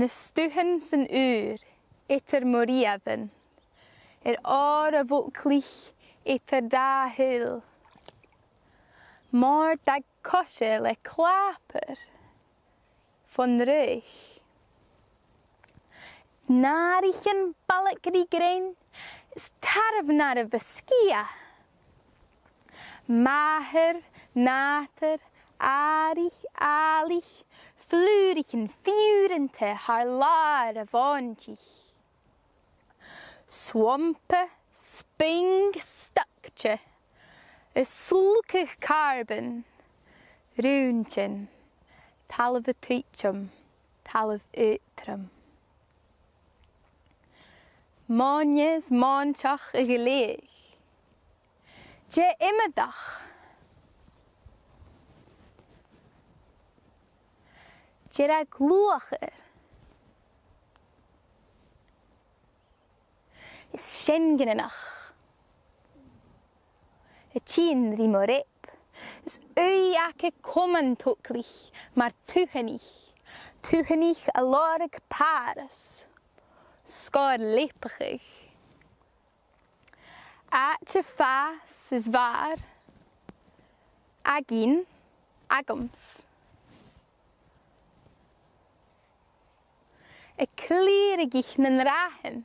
Në stuhen sin ur, etter moriaven, are voklich, etter dahil. Mar dag kosche le klaper, von reich. Narichen balkri grain, starvnar veskia. Maher, nater, arich, alich, fleurig en vierente haar lare wondjich. Swampe, sping, stukje, een slukig carbon, roentjen, tal of teachum, tal of utrum. Monjes, monchach, geleeg. Je immedag. Jera gloacher. Is shengenenach. Het chien rimorep. Is uiake komen toklich, maar tuhenig. Tuhenig alorig paars. Skor lepig. Aatje faas is waar. Agin, agums. A clearigich nen rahen.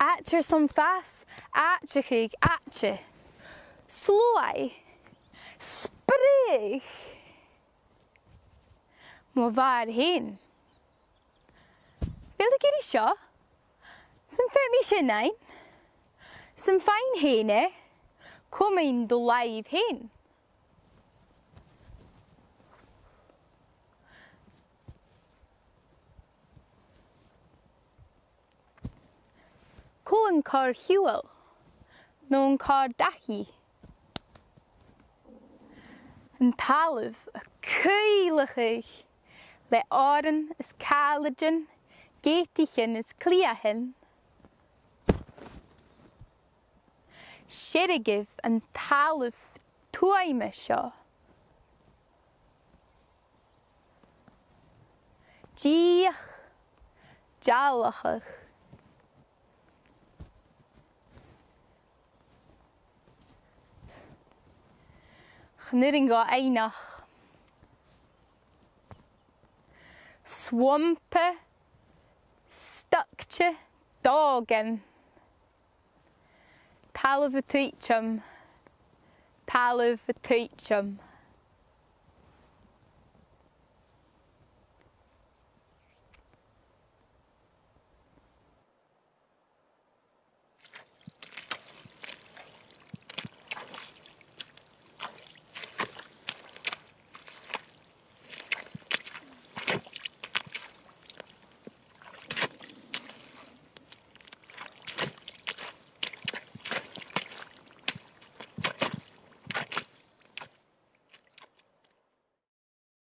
Atcher som fas, atchechig, atche. Sloai, sprig. Mo waarheen. Wil ik hier sja? Zijn fitmische nein. Zijn fijn heen, hè? Kom in de lijf heen. Koen kar huwel, non kar dahi. Een taluf, een kuiligig. Le oren is kaligen, getigen is kliahen. Sherigiv en taluf tuaimisha. Jiech, jalachig. Nuringa einach. Swampe, stukje, dagen. Palav a teachum, palav a teachum.